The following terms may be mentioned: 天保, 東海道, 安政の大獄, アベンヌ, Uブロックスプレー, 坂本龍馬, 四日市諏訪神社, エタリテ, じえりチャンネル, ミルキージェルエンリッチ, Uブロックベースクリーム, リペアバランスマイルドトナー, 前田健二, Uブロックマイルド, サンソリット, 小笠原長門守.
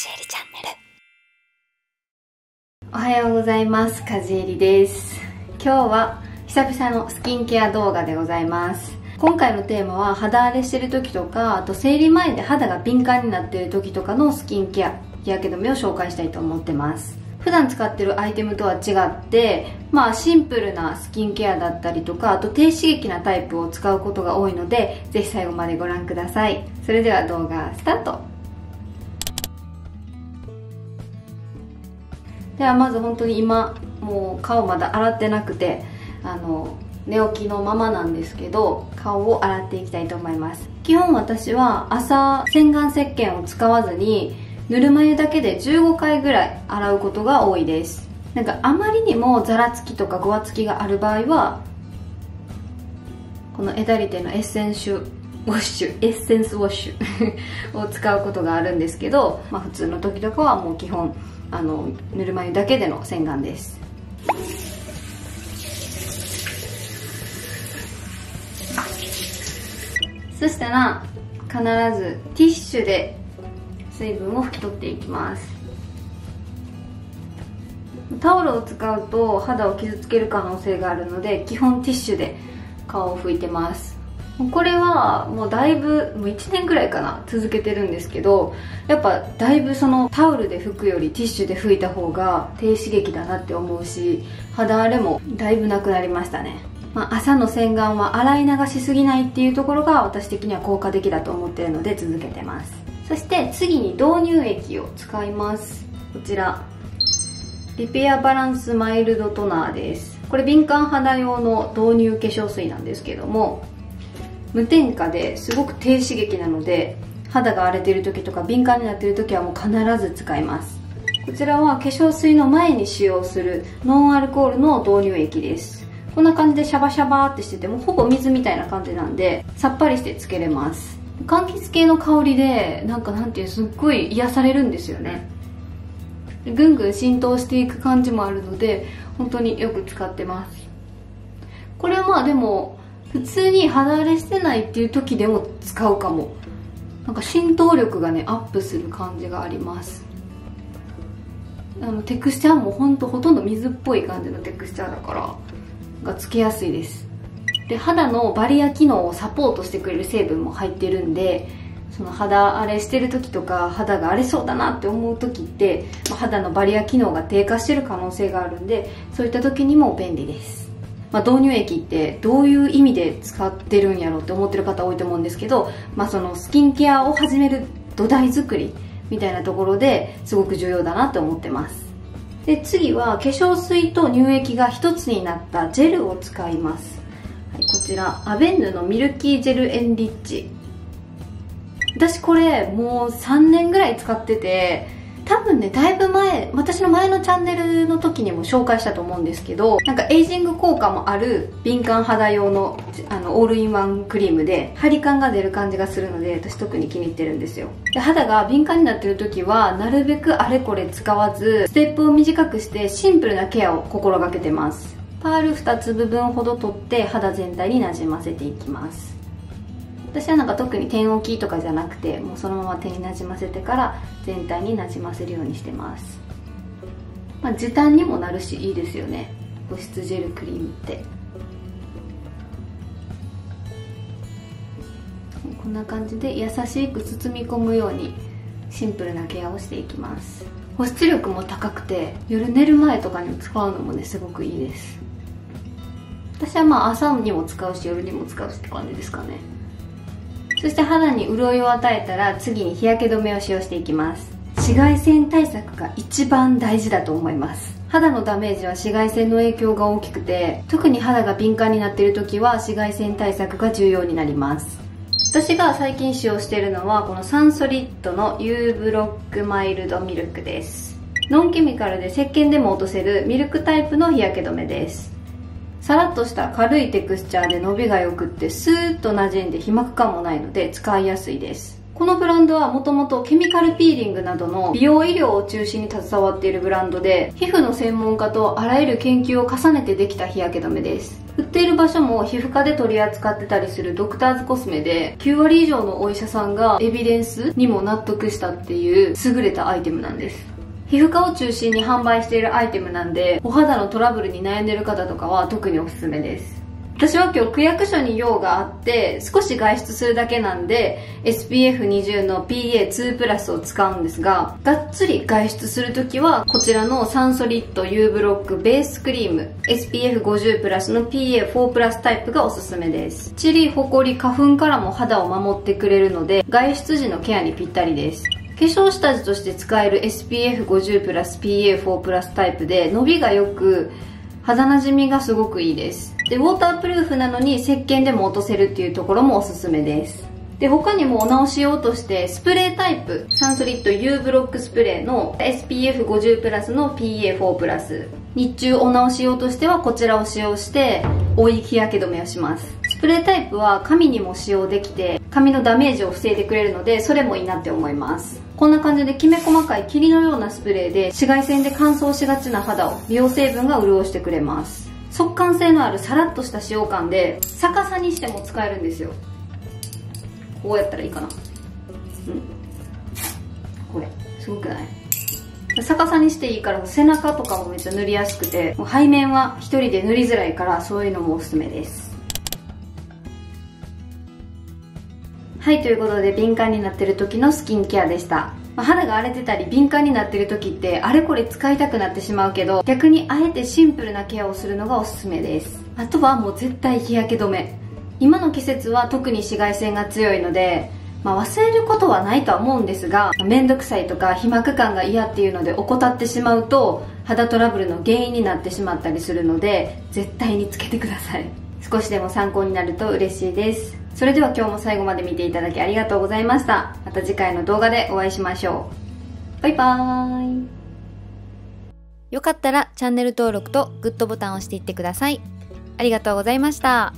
じえりチャンネル。おはようございます、かじえりです。今日は久々のスキンケア動画でございます。今回のテーマは肌荒れしてる時とか、あと生理前で肌が敏感になってる時とかのスキンケア、日焼け止めを紹介したいと思ってます。普段使ってるアイテムとは違って、シンプルなスキンケアだったりとか、あと低刺激なタイプを使うことが多いので、ぜひ最後までご覧ください。それでは動画スタート。ではまず本当に今もう顔まだ洗ってなくて、寝起きのままなんですけど、顔を洗っていきたいと思います。基本私は朝洗顔石鹸を使わずにぬるま湯だけで15回ぐらい洗うことが多いです。なんかあまりにもざらつきとかごわつきがある場合は、このエタリテのエッセンスウォッシュを使うことがあるんですけど、普通の時とかはもう基本ぬるま湯だけでの洗顔です。そしたら必ずティッシュで水分を拭き取っていきます。タオルを使うと肌を傷つける可能性があるので、基本ティッシュで顔を拭いてます。これはもうだいぶ1年ぐらいかな続けてるんですけど、やっぱだいぶそのタオルで拭くよりティッシュで拭いた方が低刺激だなって思うし、肌荒れもだいぶなくなりましたね。朝の洗顔は洗い流しすぎないっていうところが私的には効果的だと思ってるので続けてます。そして次に導入液を使います。こちらリペアバランスマイルドトナーです。これ敏感肌用の導入化粧水なんですけども、無添加ですごく低刺激なので、肌が荒れてる時とか敏感になってる時はもう必ず使います。こちらは化粧水の前に使用するノンアルコールの導入液です。こんな感じでシャバシャバってしててもほぼ水みたいな感じなんで、さっぱりしてつけれます。柑橘系の香りでなんていうすっごい癒されるんですよね。ぐんぐん浸透していく感じもあるので、本当によく使ってます。これはでも普通に肌荒れしてないっていう時でも使うかも。浸透力がねアップする感じがあります。テクスチャーもほとんど水っぽい感じのテクスチャーだからつけやすいです。で肌のバリア機能をサポートしてくれる成分も入ってるんで、その肌荒れしてる時とか肌が荒れそうだなって思う時って、肌のバリア機能が低下してる可能性があるんで、そういった時にも便利です。導入液ってどういう意味で使ってるんやろって思ってる方多いと思うんですけど、そのスキンケアを始める土台作りみたいなところですごく重要だなって思ってます。で次は化粧水と乳液が一つになったジェルを使います。こちらアベンヌのミルキージェルエンリッチ、私これもう3年ぐらい使ってて、多分ねだいぶ前、私の前のチャンネルの時にも紹介したと思うんですけど、エイジング効果もある敏感肌用のオールインワンクリームでハリ感が出る感じがするので、私特に気に入ってるんですよ。で肌が敏感になってる時はなるべくあれこれ使わず、ステップを短くしてシンプルなケアを心がけてます。パール2つ部分ほど取って肌全体になじませていきます。私は特に点置きとかじゃなくて、もうそのまま手になじませてから全体になじませるようにしてます。時短にもなるしいいですよね、保湿ジェルクリームって。こんな感じで優しく包み込むようにシンプルなケアをしていきます。保湿力も高くて夜寝る前とかに使うのもねすごくいいです。私は朝にも使うし夜にも使うしって感じですかね。そして肌に潤いを与えたら次に日焼け止めを使用していきます。紫外線対策が一番大事だと思います。肌のダメージは紫外線の影響が大きくて、特に肌が敏感になっている時は紫外線対策が重要になります。私が最近使用しているのはこのサンソリットの U ブロックマイルドミルクです。ノンケミカルで石鹸でも落とせるミルクタイプの日焼け止めです。さらっとした軽いテクスチャーで伸びがよくって、スーッと馴染んで皮膜感もないので使いやすいです。このブランドはもともとケミカルピーリングなどの美容医療を中心に携わっているブランドで、皮膚の専門家とあらゆる研究を重ねてできた日焼け止めです。売っている場所も皮膚科で取り扱ってたりするドクターズコスメで、9割以上のお医者さんがエビデンスにも納得したっていう優れたアイテムなんです。皮膚科を中心に販売しているアイテムなんで、お肌のトラブルに悩んでる方とかは特におすすめです。私は今日区役所に用があって少し外出するだけなんで SPF20 の PA2 プラスを使うんですが、がっつり外出するときはこちらのサンソリッド U ブロックベースクリーム SPF50 プラスの PA4 プラスタイプがおすすめです。チリ、ホコリ、花粉からも肌を守ってくれるので、外出時のケアにぴったりです。化粧下地として使える SPF50 プラス PA4 プラスタイプで、伸びが良く肌なじみがすごくいいです。でウォータープルーフなのに石鹸でも落とせるっていうところもおすすめです。で他にもお直し用としてスプレータイプサンソリッド U ブロックスプレーの SPF50 プラスの PA4 プラス、日中お直し用としてはこちらを使用して追い日焼け止めをします。スプレータイプは髪にも使用できて髪のダメージを防いでくれるので、それもいいなって思います。こんな感じできめ細かい霧のようなスプレーで、紫外線で乾燥しがちな肌を美容成分が潤してくれます。速乾性のあるサラッとした使用感で、逆さにしても使えるんですよ。こうやったらいいかな、これすごくない？逆さにしていいから背中とかもめっちゃ塗りやすくて、背面は一人で塗りづらいから、そういうのもおすすめです。はい、ということで敏感になってる時のスキンケアでした。肌が荒れてたり敏感になってる時ってあれこれ使いたくなってしまうけど、逆にあえてシンプルなケアをするのがおすすめです。あとはもう絶対日焼け止め、今の季節は特に紫外線が強いので、忘れることはないとは思うんですが、めんどくさいとか皮膜感が嫌っていうので怠ってしまうと肌トラブルの原因になってしまったりするので、絶対につけてください。少しでも参考になると嬉しいです。それでは今日も最後まで見ていただきありがとうございました。また次回の動画でお会いしましょう。バイバーイ。よかったらチャンネル登録とグッドボタンを押していってください。ありがとうございました。